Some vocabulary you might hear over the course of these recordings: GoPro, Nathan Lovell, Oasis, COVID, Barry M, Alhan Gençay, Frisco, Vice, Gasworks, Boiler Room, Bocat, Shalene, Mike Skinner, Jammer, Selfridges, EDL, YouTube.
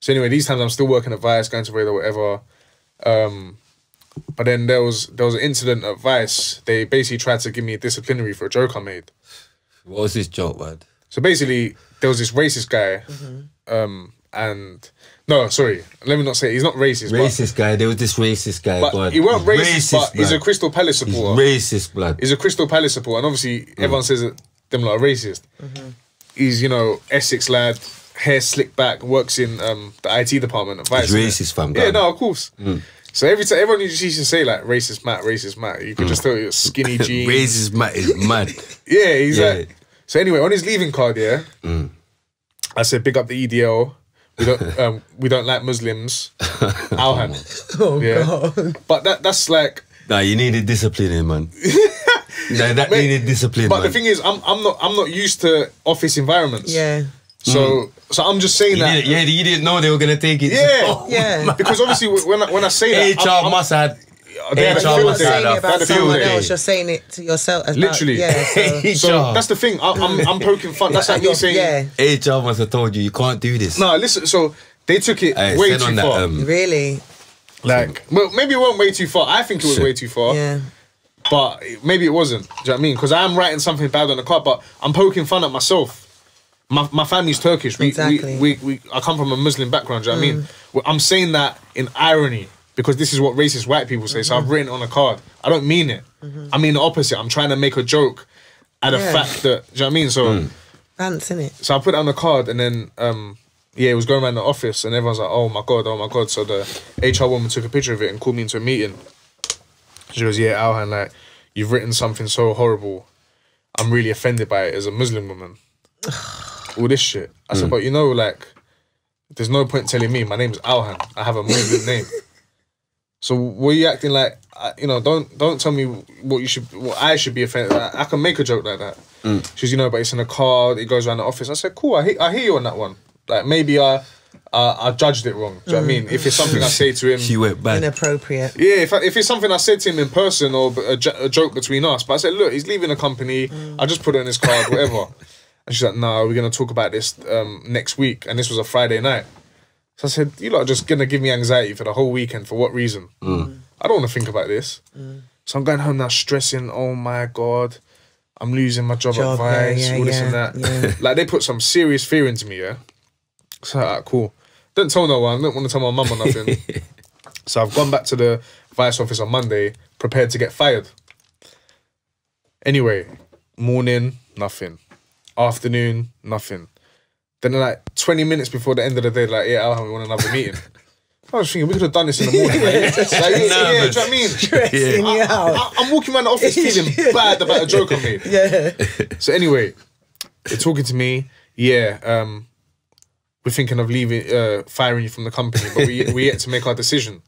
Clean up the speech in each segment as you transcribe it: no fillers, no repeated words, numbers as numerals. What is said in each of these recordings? So anyway, these times I'm still working at Vice, going to Radar, whatever. But then there was an incident at Vice. They basically tried to give me a disciplinary for a joke I made. What was this joke, man? So basically, there was this racist guy. Mm-hmm. And no, sorry, let me not say it. He's not racist. Racist guy. There was this racist guy. But he wasn't racist, but he's a Crystal Palace supporter. He's racist, blood. He's a Crystal Palace supporter, and obviously everyone says that them lot are racist. Mm-hmm. He's, you know, Essex lad, hair slicked back, works in the IT department at Vice. He's racist, fam. Yeah, no, of course. Mm. So every time everyone used to say like racist Matt, you could just tell you're skinny jeans. Racist Matt is mad. Yeah, he's like. So anyway, on his leaving card, yeah, I said big up the EDL. We don't like Muslims. Alhan. Oh yeah. God. But that's like. Nah, you needed disciplining, man. Nah, that Mate, needed discipline. But man, the thing is, I'm not used to office environments. Yeah. So I'm just saying that. Yeah, you didn't know they were gonna take it. Yeah, oh, yeah. Man. Because obviously when I say that, HR must have. They're not saying it about someone else. You're saying it to yourself. As literally. About, yeah, so that's the thing. I'm poking fun. That's like me saying. Yeah. HR must have told you can't do this. No, listen. So they took it way too far. Really. Like, well, maybe it went way too far. I think it was way too far. Yeah. But maybe it wasn't. Do you know what I mean? Because I am writing something bad on the card, but I'm poking fun at myself. My family's Turkish. I come from a Muslim background. Do you know what I mean? Well, I'm saying that in irony, because this is what racist white people say. So I've written it on a card. I don't mean it. I mean the opposite. I'm trying to make a joke at a fact that, do you know what I mean? So dance in it. So I put it on the card, and then yeah, it was going around the office, and everyone's like, "Oh my god, oh my god." So the HR woman took a picture of it and called me into a meeting. She goes, "Yeah, Alhan, like, you've written something so horrible. I'm really offended by it as a Muslim woman." All this shit. I said, "But you know, like, there's no point telling me my name's Alhan. I have a Muslim name. So were you acting like, you know, don't tell me what you should, what I should be offended at. I can make a joke like that." She's, "You know, but it's in a card. It goes around the office." I said, "Cool. I hear you on that one. Like, maybe I judged it wrong. Do you know what I mean? If it's something I say to him, she went back. Inappropriate. Yeah, if it's something I said to him in person or a joke between us. But I said, look, he's leaving the company. I just put it on his card, whatever." And she's like, "No, we're going to talk about this next week." And this was a Friday night. So I said, "You lot are just going to give me anxiety for the whole weekend. For what reason? I don't want to think about this." So I'm going home now stressing, "Oh my God, I'm losing my job at Vice, all this and that." Yeah. Like, they put some serious fear into me, yeah? So I'm like, cool. Don't tell no one. Don't want to tell my mum or nothing. So I've gone back to the Vice office on Monday, prepared to get fired. Anyway, morning, nothing. Afternoon, nothing. Then like 20 minutes before the end of the day, like, "Yeah, Alhan, we want another meeting." I was thinking, we could have done this in the morning. Like, yeah, do you know what I mean? Stressing you out. I'm walking around the office feeling bad about a joke I made. Yeah. So anyway, they're talking to me. "Yeah, we're thinking of leaving, firing you from the company, but we yet to make our decision."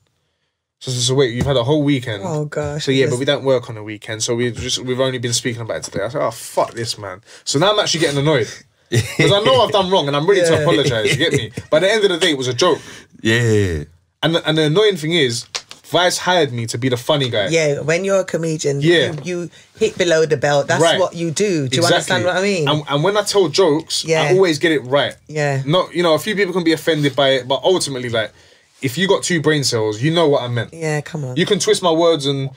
So wait, you've had a whole weekend. Oh gosh. "So yeah, but we don't work on a weekend, so we've only been speaking about it today." I said, "Oh fuck this, man." So now I'm actually getting annoyed, because I know I've done wrong and I'm ready to apologise. You get me? But at the end of the day, it was a joke. Yeah. And the annoying thing is, Vice hired me to be the funny guy. Yeah, when you're a comedian, you hit below the belt. That's what you do. Do you understand what I mean? And when I tell jokes, I always get it right. Yeah. Not, you know, a few people can be offended by it, but ultimately, like, if you got 2 brain cells, you know what I meant. Yeah, come on. You can twist my words and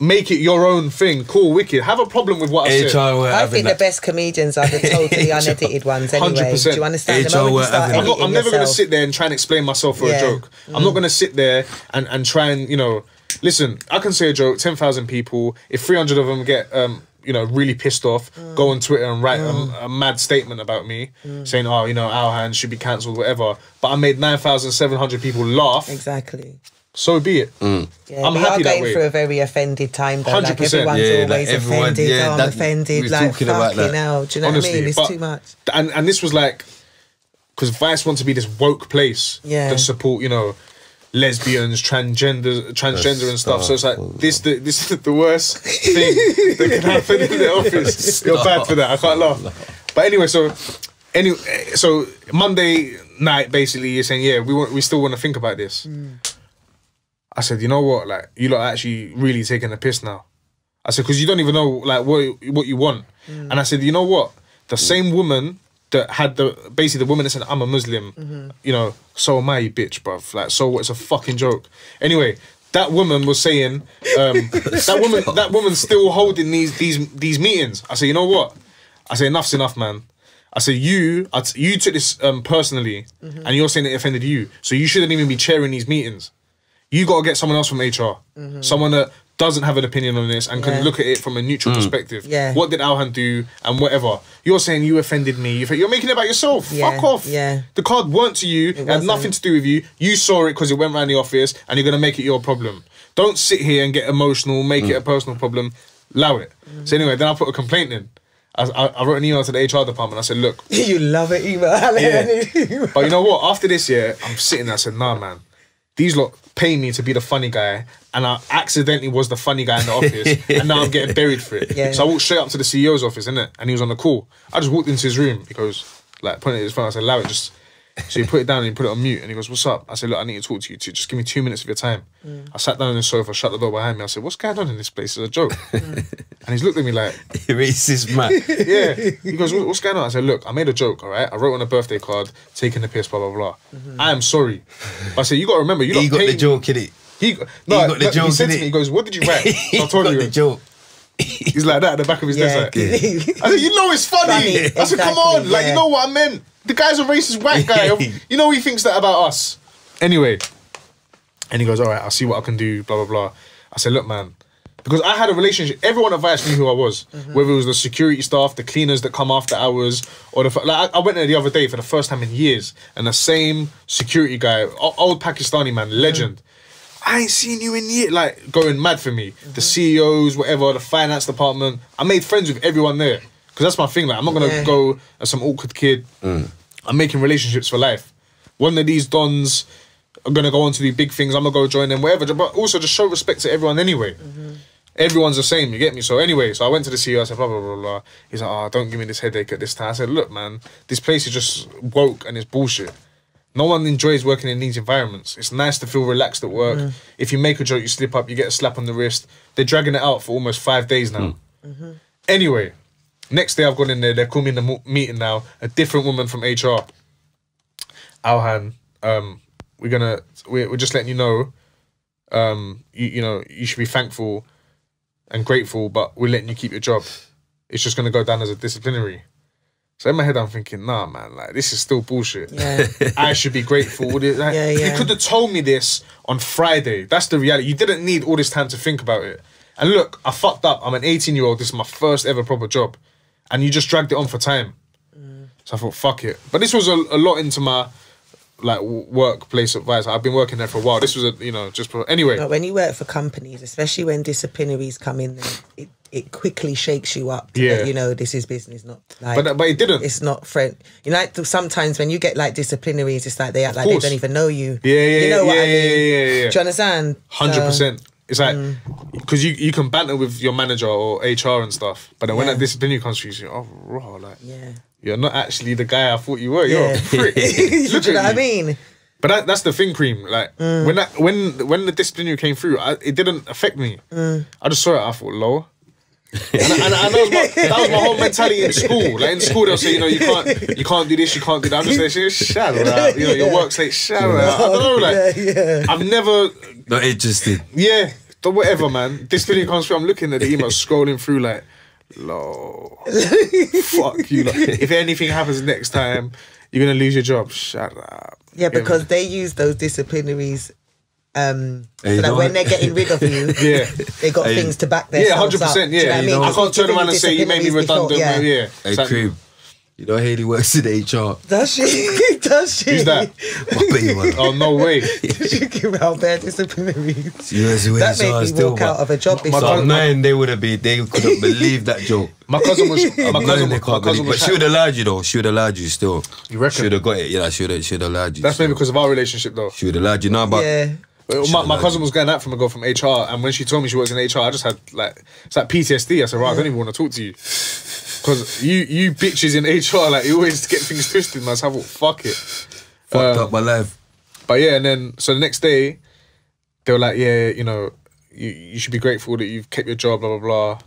make it your own thing. Cool, wicked. Have a problem with what I said. I think the best comedians are the totally unedited ones anyway. 100%. Do you understand? I'm never going to sit there and try and explain myself for a joke. I'm not going to sit there and try and, you know, listen, I can say a joke, 10,000 people. If 300 of them get, you know, really pissed off, go on Twitter and write a mad statement about me, saying, "Oh, you know, Alhan should be cancelled," whatever. But I made 9,700 people laugh. Exactly. So be it. Yeah, I'm happy that way. We are going through a very offended time, though. 100%. Like, everyone's always offended. Yeah, I'm offended. Like, fucking hell. Do you know what I mean? It's too much. And this was like, because Vice wants to be this woke place that support, you know, lesbians, transgender and stuff. So it's like, this is the worst thing that can happen in the office. Stop. You're bad for that. I can't laugh. But anyway, so Monday night, basically, you're saying, "Yeah, we still want to think about this." I said, "You know what? Like, you lot are actually really taking a piss now." I said, "Because you don't even know, like, what you want." And I said, "You know what? The same woman that had the basically the woman that said, "I'm a Muslim," you know, so am I, you bitch, bruv. Like, so what? It's a fucking joke. Anyway, that woman was saying, that woman's still holding these meetings. I say, you know what? I say, enough's enough, man. I said, you took this personally, and you're saying it offended you. So you shouldn't even be chairing these meetings. You got to get someone else from HR. Someone that doesn't have an opinion on this and can look at it from a neutral perspective. What did Alhan do and whatever. You're saying you offended me. You're making it about yourself. Fuck off. The card weren't to you. It had nothing to do with you. You saw it because it went around the office and you're going to make it your problem. Don't sit here and get emotional, make it a personal problem. Allow it. So anyway, then I put a complaint in. I wrote an email to the HR department. I said, look. You love an email. But you know what? After this year, I'm sitting there. I said, nah, man. These lot pay me to be the funny guy, and I accidentally was the funny guy in the office, and now I'm getting buried for it. So I walked straight up to the CEO's office, innit? And he was on the call. I just walked into his room. He goes, like, pointing at his phone. I said, allow it. Just... So he put it down and he put it on mute, and he goes, what's up? I said, look, I need to talk to you. Just give me 2 minutes of your time. I sat down on the sofa, shut the door behind me. I said, what's going on in this place? It's a joke. And he's looked at me like... Racist man. He goes, what's going on? I said, look, I made a joke, all right? I wrote on a birthday card, taking the piss, blah, blah, blah. I am sorry. But I said, you got to remember, you got the joke, innit? He said to me, he goes, what did you write? So I told him, the joke. He's like that at the back of his desk. Like, I said, you know it's funny. I said, come on. Like, you know what I meant. The guy's a racist white guy. You know he thinks that about us. Anyway. And he goes, all right, I'll see what I can do, blah, blah, blah. I said, look, man. Because I had a relationship. Everyone at Vice knew who I was. Whether it was the security staff, the cleaners that come after hours, or the... Like, I went there the other day for the first time in years. And the same security guy, old Pakistani man, legend. I ain't seen you in years. Like, going mad for me. The CEOs, whatever, the finance department. I made friends with everyone there. Because that's my thing. Like, I'm not going to go as some awkward kid. I'm making relationships for life. One of these dons are going to go on to do big things. I'm going to go join them, whatever. But also just show respect to everyone anyway. Everyone's the same, you get me? So anyway, so I went to the CEO. I said, blah, blah, blah, blah. He's like, oh, don't give me this headache at this time. I said, look, man, this place is just woke and it's bullshit. No one enjoys working in these environments. It's nice to feel relaxed at work. If you make a joke, you slip up, you get a slap on the wrist. They're dragging it out for almost 5 days now. Anyway... Next day I've gone in there, they call me in the meeting now, a different woman from HR. Alhan, we're just letting you know, you know, you should be thankful and grateful, but we're letting you keep your job. It's just going to go down as a disciplinary. So in my head I'm thinking, nah, man, like, this is still bullshit. I should be grateful. Like, you could have told me this on Friday. That's the reality. You didn't need all this time to think about it. And look, I fucked up. I'm an 18-year-old. This is my first ever proper job. And you just dragged it on for time. So I thought, fuck it. But this was a lot into my like workplace advice. I've been working there for a while. This was a, you know, just anyway. No, when you work for companies, especially when disciplinaries come in, it quickly shakes you up. That, you know, this is business, not like. But it didn't. It's not friend. You know, like, sometimes when you get like disciplinaries, it's like they act like they don't even know you. You know what I mean? Do you understand? 100%. It's like, because you can banter with your manager or HR and stuff, but then when that disciplinary comes through, you're like, oh, raw, like, you're not actually the guy I thought you were. You're a prick. Look you know what I mean? But that's the thing, Cream. Like, when the disciplinary came through, it didn't affect me. I just saw it, I thought, lol. And that was my whole mentality in school. Like, in school they'll say, you know, you can't do this, you can't do that. I'm just like, shout out. You know, your work's like, shout out. I don't know, like, I've never... Not interested. Whatever, man. This video comes through, I'm looking at the email, scrolling through like, lol, fuck you. Like, if anything happens next time, you're going to lose your job. Shut up. Yeah, because they use those disciplinaries... so that when they're getting rid of you, they got things to back their up. 100%, yeah. You know I mean? I can't turn around and say you made me redundant. Hey, Cream, you know Hayley works in HR. Does she? Does she? Who's that? Oh, no way. She give out their disciplinaries. That made me walk out of a job. So nine, they would have been. They couldn't believe that joke. My cousin was. But she would have allowed you though. She would have allowed you still. You reckon? She would have got it. Yeah, she would have allowed you. That's maybe because of our relationship though. She would have allowed you now, but. My cousin was going out from a girl from HR, and when she told me she was in HR, I just had like it's like PTSD. I said, right, I don't even want to talk to you because you bitches in HR, like you always get things twisted. Man, so I thought, fuck it, fucked up my life. But yeah, and then so the next day they were like, yeah, you know, you should be grateful that you've kept your job, blah blah blah.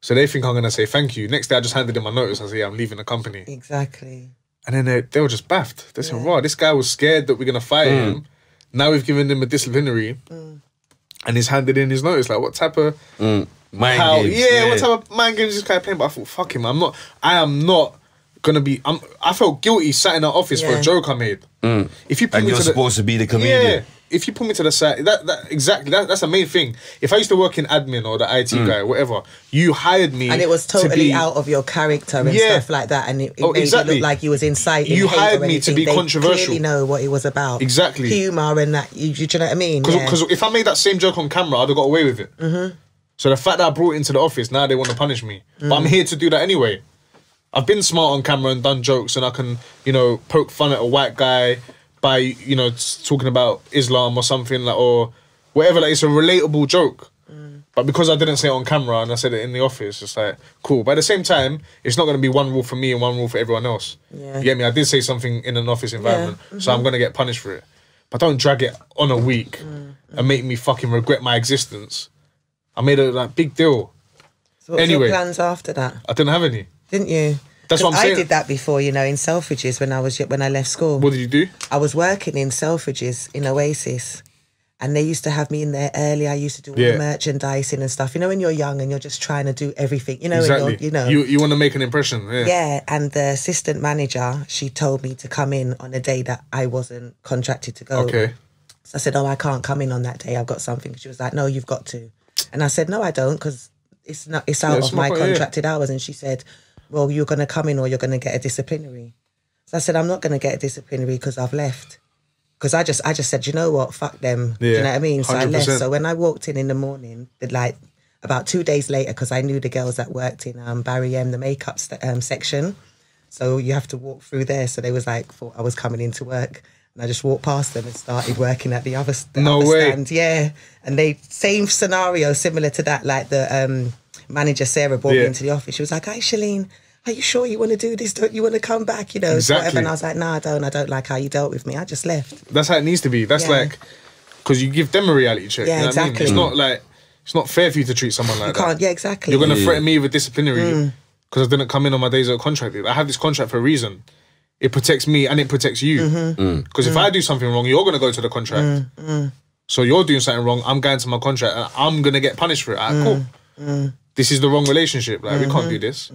So they think I'm gonna say thank you. Next day I just handed in my notice. I said, yeah, I'm leaving the company. Exactly. And then they were just baffed. They said, "Wow, this guy was scared that we're gonna fire him. Now we've given him a disciplinary, and he's handed in his notice. Like, what type of mind games? Yeah, what type of mind games is this guy playing?" But I thought, "Fuck him! I am not gonna be." I felt guilty sat in that office for a joke I made. If you put and me you're to supposed the, to be the comedian. Yeah, if you put me to the side, that's the main thing. If I used to work in admin or the IT guy, whatever, you hired me, and it was totally to be, out of your character and stuff like that, and it made it look like you was inciting. You hired me to be controversial. They clearly know what it was about. Exactly, humor and that. Do you know what I mean? Because if I made that same joke on camera, I'd have got away with it. So the fact that I brought it into the office, now they want to punish me, but I'm here to do that anyway. I've been smart on camera and done jokes, and I can, you know, poke fun at a white guy by, you know, talking about Islam or something, like, or whatever. Like, it's a relatable joke. But because I didn't say it on camera and I said it in the office, it's like, cool. But at the same time, it's not going to be one rule for me and one rule for everyone else. Yeah. You get me? I did say something in an office environment, so I'm going to get punished for it. But don't drag it on a week and make me fucking regret my existence. I made a big deal. So what were your plans after that? I didn't have any. Didn't you? That's what I'm saying. I did that before, you know, in Selfridges when I left school. What did you do? I was working in Selfridges in Oasis, and they used to have me in there early. I used to do all the merchandising and stuff. You know, when you're young and you're just trying to do everything. You know, exactly. You want to make an impression. Yeah. Yeah, and the assistant manager, she told me to come in on a day that I wasn't contracted to go. Okay. So I said, "Oh, I can't come in on that day. I've got something." She was like, "No, you've got to." And I said, "No, I don't, because it's not. It's out of my contracted hours." And she said, "Well, you're going to come in or you're going to get a disciplinary." So I said, "I'm not going to get a disciplinary because I've left." Because I just said, you know what? Fuck them. Yeah, do you know what I mean? 100%. So I left. So when I walked in the morning, like about 2 days later, because I knew the girls that worked in Barry M, the makeup section. So you have to walk through there. So they was like, thought I was coming into work. And I just walked past them and started working at the other, stand. Yeah. And they, same scenario, similar to that, like the... manager Sarah brought me into the office. She was like, "Hey, Shalene, are you sure you want to do this? Don't you want to come back? You know, whatever." And I was like, "No, I don't. I don't like how you dealt with me. I just left." That's how it needs to be. That's like, because you give them a reality check. Yeah, you know exactly. What I mean? It's not like, it's not fair for you to treat someone like that. Yeah, exactly. You're going to threaten me with disciplinary because I didn't come in on my days of contract. I have this contract for a reason. It protects me and it protects you. Because if I do something wrong, you're going to go to the contract. So you're doing something wrong, I'm going to my contract and I'm going to get punished for it. All right, cool. This is the wrong relationship. Like, we can't do this.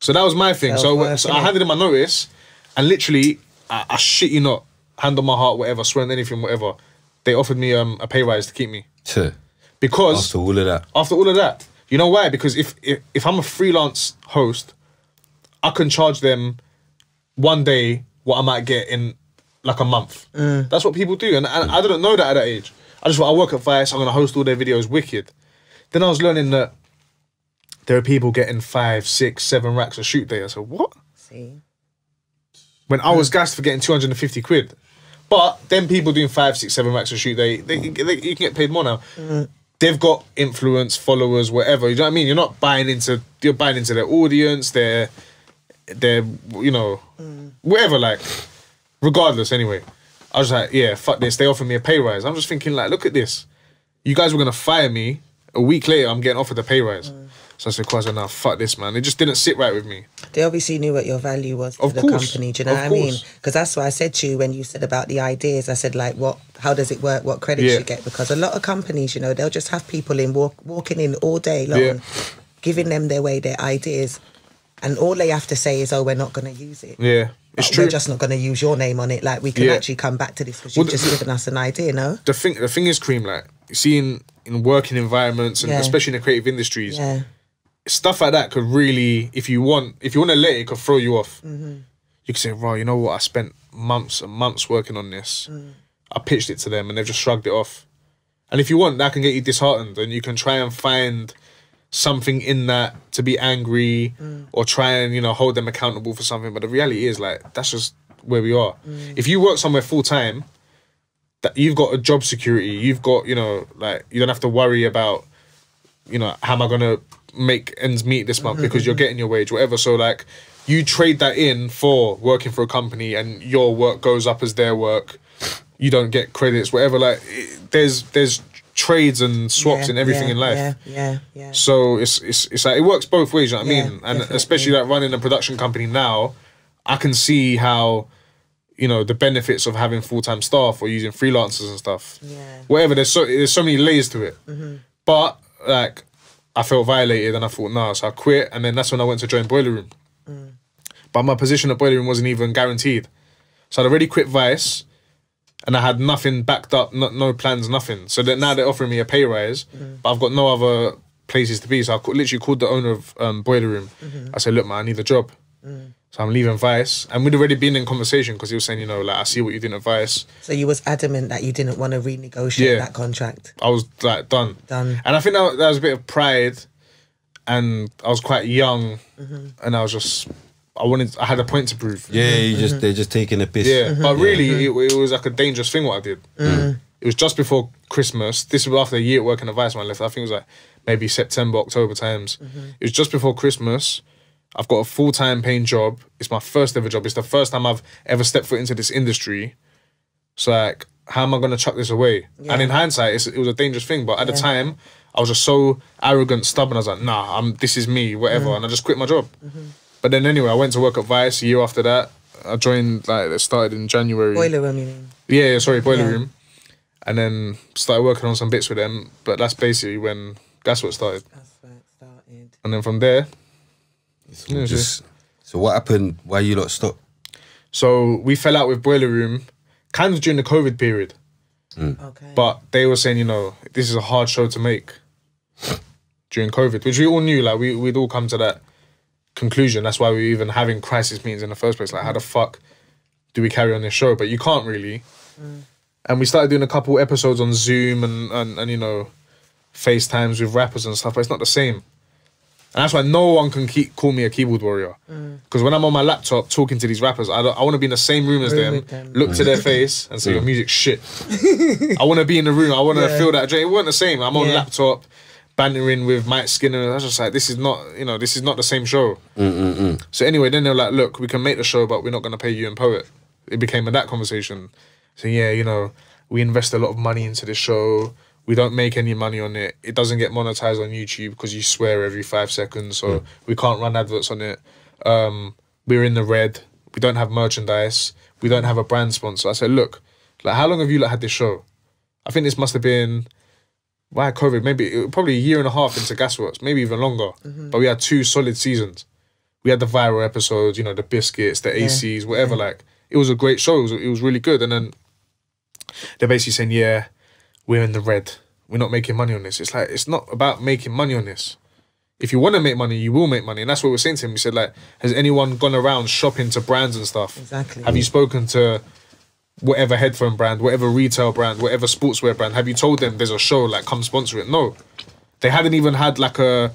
So that was my thing. So I handed him my notice, and literally, I shit you not, hand on my heart, whatever, swear on anything, whatever, they offered me a pay rise to keep me. Because after all of that, you know why? Because if I'm a freelance host, I can charge them one day what I might get in like a month. That's what people do, and I didn't know that at that age. I just thought, I work at Vice, I'm gonna host all their videos, wicked. Then I was learning that there are people getting 5, 6, 7 racks a shoot day. I said, what? See? When I was gassed for getting 250 quid. But then people doing 5, 6, 7 racks a shoot day, you can get paid more now. They've got influence, followers, whatever. You know what I mean? You're not buying into, you're buying into their audience, their you know, whatever, like, regardless, anyway. I was like, yeah, fuck this. They offered me a pay rise. I'm just thinking, like, look at this. You guys were going to fire me. A week later, I'm getting offered a pay rise. So I said, "Quasi, now fuck this, man." It just didn't sit right with me. They obviously knew what your value was to the company. Do you know what I mean? Because that's what I said to you when you said about the ideas. I said, like, what? How does it work? What credits you get? Because a lot of companies, you know, they'll just have people in walking in all day long, giving them their ideas, and all they have to say is, "Oh, we're not going to use it." Yeah, it's true. We're just not going to use your name on it. Like, we can actually come back to this because you've just given us an idea. No, the thing is, Cream, like, seeing in working environments and especially in the creative industries. Stuff like that could really, if you want to let it, could throw you off. You could say, "Wow, you know what? I spent months and months working on this. I pitched it to them, and they've just shrugged it off." And if you want, that can get you disheartened, and you can try and find something in that to be angry or try and, you know, hold them accountable for something. But the reality is, like, that's just where we are. If you work somewhere full time, that you've got a job security. You've got, you know, like, you don't have to worry about, you know, how am I gonna make ends meet this month, because you're getting your wage, whatever. So, like, you trade that in for working for a company, and your work goes up as their work. You don't get credits, whatever. Like, there's trades and swaps and everything in life. Yeah. So it's like, it works both ways. You know what I mean? And definitely, especially like running a production company now, I can see how, you know, the benefits of having full-time staff or using freelancers and stuff. Yeah. Whatever, there's so many layers to it. Mm-hmm. But, like, I felt violated and I thought, nah, so I quit. And then that's when I went to join Boiler Room. Mm. But my position at Boiler Room wasn't even guaranteed. So I'd already quit Vice and I had nothing backed up, no plans, nothing. So that now they're offering me a pay rise, but I've got no other places to be. So I literally called the owner of Boiler Room. I said, look, man, I need a job. So I'm leaving Vice. And we'd already been in conversation because he was saying, you know, like, I see what you did at Vice. So you was adamant that you didn't want to renegotiate that contract. I was like, done. Done. And I think that was a bit of pride and I was quite young and I was just... I had a point to prove. Yeah, you just they're just taking a piss. Yeah, but really, it was like a dangerous thing what I did. It was just before Christmas. This was after a year at work in the Vice when I left. I think it was like maybe September, October times. It was just before Christmas. I've got a full-time paying job. It's my first ever job. It's the first time I've ever stepped foot into this industry. So like, how am I going to chuck this away? Yeah. And in hindsight, it was a dangerous thing. But at the time, I was just so arrogant, stubborn. I was like, nah, this is me, whatever. And I just quit my job. But then anyway, I went to work at Vice a year after that. I joined, like, it started in January. Boiler Room, you mean? Yeah, sorry, Boiler Room. And then started working on some bits with them. But that's basically when Gasworks started. That's where it started. And then from there... So what happened? Why you lot stopped? So we fell out with Boiler Room kind of during the COVID period. Okay. But they were saying, you know, this is a hard show to make during COVID, which we all knew. Like, we'd all come to that conclusion. That's why we were even having crisis meetings in the first place. Like, how the fuck do we carry on this show? But you can't really. And we started doing a couple episodes on Zoom and you know, FaceTimes with rappers and stuff, but it's not the same. And that's why no one can call me a keyboard warrior. Because when I'm on my laptop talking to these rappers, I want to be in the same room as them, look to their face and say, your music's shit. I want to be in the room. I want to feel that. It weren't the same. I'm on laptop bantering with Mike Skinner. I was just like, this is not, you know, this is not the same show. So anyway, then they're like, look, we can make the show, but we're not going to pay you and Poet. It became that conversation. So yeah, you know, we invest a lot of money into this show. We don't make any money on it. It doesn't get monetized on YouTube because you swear every 5 seconds. So we can't run adverts on it. We're in the red. We don't have merchandise. We don't have a brand sponsor. I said, look, like, how long have you like, had this show? I think this must have been... Why COVID? Maybe probably a year and a half into Gasworks, maybe even longer. But we had 2 solid seasons. We had the viral episodes, you know, the biscuits, the ACs, whatever. Like, it was a great show. It was really good. And then they're basically saying, yeah, we're in the red. We're not making money on this. It's like, it's not about making money on this. If you want to make money, you will make money. And that's what we're saying to him. We said, like, has anyone gone around shopping to brands and stuff? Exactly. Have you spoken to whatever headphone brand, whatever retail brand, whatever sportswear brand, have you told them there's a show, like, come sponsor it? No. They hadn't even had, like, a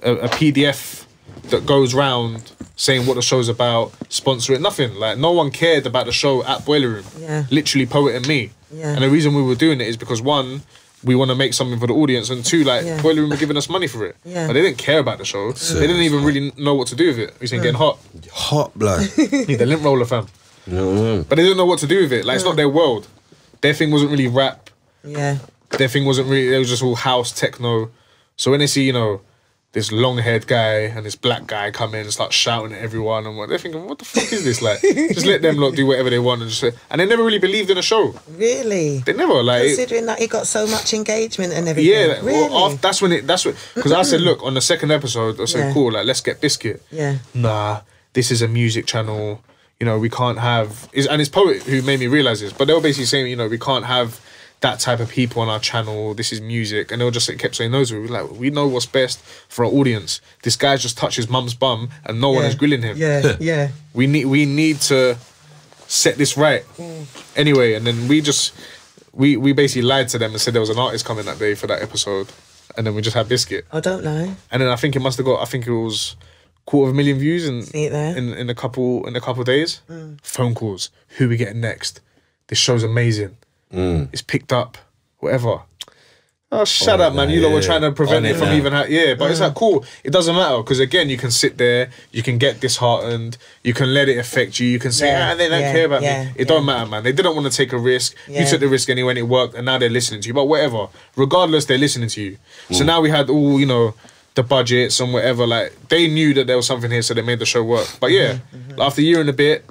PDF that goes round saying what the show's about, sponsor it, nothing. Like, no one cared about the show at Boiler Room. Yeah. Literally Poet and me. Yeah. And the reason we were doing it is because, 1, we want to make something for the audience, and 2, like, Boiler Room were giving us money for it. Yeah. But they didn't care about the show. So they didn't even really know what to do with it. We're saying, getting hot. Hot, blood. Need the lint roller, fam. No. But they didn't know what to do with it. Like, it's not their world. Their thing wasn't really rap. Yeah. Their thing wasn't really... It was just all house, techno. So when they see, you know, this long-haired guy and this black guy come in and start shouting at everyone, and they're thinking, what the fuck is this? Like, just let them do whatever they want. And they never really believed in a show. Really? They never, like... Considering that it got so much engagement and everything. Yeah. Like, really? Well, that's when it... That's what... Because I said, look, on the second episode, I said, cool, like, let's get Biscuit. Yeah. Nah, this is a music channel... You know, we can't have... And it's Poet who made me realise this, but they were basically saying, you know, we can't have that type of people on our channel. This is music. And they were just kept saying those. We were like, we know what's best for our audience. This guy just touched his mum's bum and no one is grilling him. Yeah, yeah. We need to set this right. Anyway, and then we just... We basically lied to them and said there was an artist coming that day for that episode. And then we just had Biscuit. I don't know. And then I think it must have got... I think it was... 250,000 views in a couple of days. Phone calls. Who we getting next? This show's amazing. It's picked up. Whatever. Oh, shut up, man. You lot were trying to prevent it from even... Yeah, but it's like, cool. It doesn't matter because, again, you can sit there, you can get disheartened, you can let it affect you, you can say, they don't care about me. It don't matter, man. They didn't want to take a risk. You took the risk anyway and it worked and now they're listening to you. But whatever. Regardless, they're listening to you. So now we had all, you know... the budgets and whatever, like they knew that there was something here, so they made the show work. But yeah, after a year and a bit,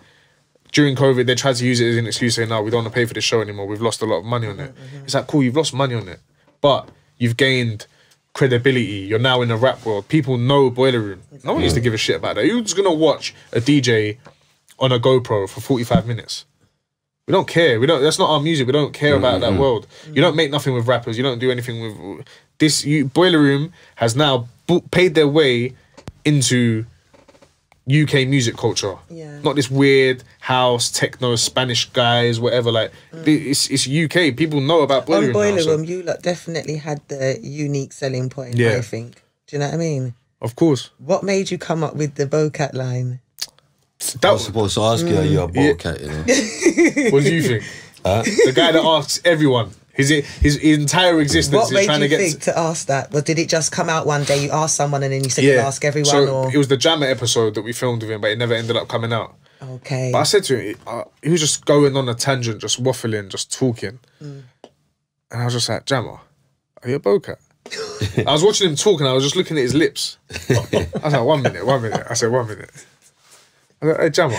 during COVID, they tried to use it as an excuse, saying, no, we don't want to pay for this show anymore, we've lost a lot of money on it. It's like, cool, you've lost money on it, but you've gained credibility. You're now in the rap world. People know Boiler Room. No one needs to give a shit about that. Who's going to watch a DJ on a GoPro for 45 minutes? We don't care. We don't. That's not our music. We don't care about that world. You don't make nothing with rappers. You don't do anything with... this. Boiler Room has now paid their way into UK music culture. Not this weird house, techno, Spanish guys, whatever. Like it's UK. People know about Boiler Room. Boiler Room, you lot definitely had the unique selling point, I think. Do you know what I mean? Of course. What made you come up with the Bocat line? I was supposed to ask you, are you a Bocat? You know? What do you think? The guy that asks everyone. His entire existence is trying to get... What made you think to ask that? Well, did it just come out one day, you asked someone and then you said you ask everyone? So it was the Jammer episode that we filmed with him, but it never ended up coming out. Okay. But I said to him, he was just going on a tangent, just waffling, just talking. And I was just like, Jammer, are you a Bocat? I was watching him talk and I was just looking at his lips. I was like, 1 minute, 1 minute. I said, 1 minute. I was like, hey, Jammer,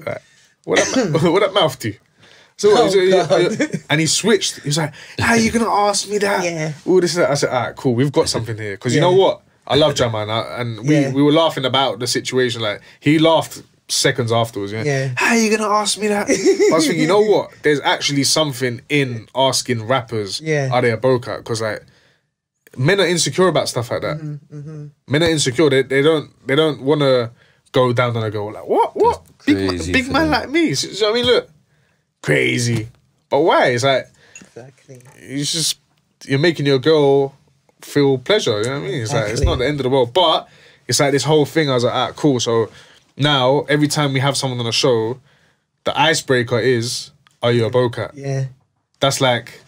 like, what that mouth do? So and he switched. He was like, how are you going to ask me that? All this and that. I said, all right, cool, we've got something here. Because you know what? I love Jammer, and we were laughing about the situation. Like, he laughed seconds afterwards. You know? How are you going to ask me that? I was thinking, you know what? There's actually something in asking rappers, are they a Bocat? Because, like, men are insecure about stuff like that. Men are insecure. They don't want to go down on a girl. Like, what? Big man like me. So, I mean, look. Crazy, but why? It's like, exactly. It's just, you're making your girl feel pleasure. You know what I mean? It's like, it's not the end of the world, but it's like this whole thing. I was like, ah, cool. So now every time we have someone on a show, the icebreaker is, are you a Bocat? That's like,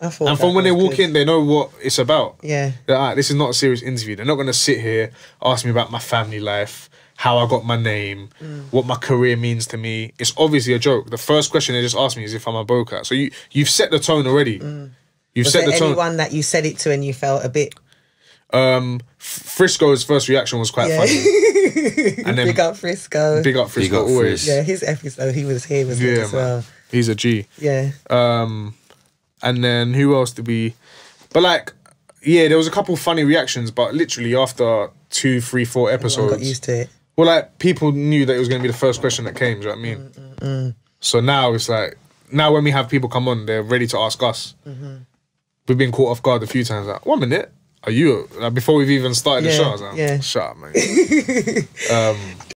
and from when they walk in, they know what it's about. They're like, this is not a serious interview. They're not gonna sit here ask me about my family life, how I got my name, what my career means to me. It's obviously a joke. The first question they just asked me is if I'm a Bocat. So you've set the tone already. You've set the tone. Was there anyone that you said it to and you felt a bit... Frisco's first reaction was quite funny. And then, big up Frisco. Big up Frisco, always. Yeah, his episode, he was here, wasn't he, as well. He's a G. And then who else did we... But like, yeah, there was a couple funny reactions, but literally after 2, 3, 4 episodes... Everyone got used to it. Well, like, people knew that it was going to be the first question that came, do you know what I mean? So now it's like, now when we have people come on, they're ready to ask us. We've been caught off guard a few times, like, 1 minute, are you, like, before we've even started the show, I was like, shut up, man.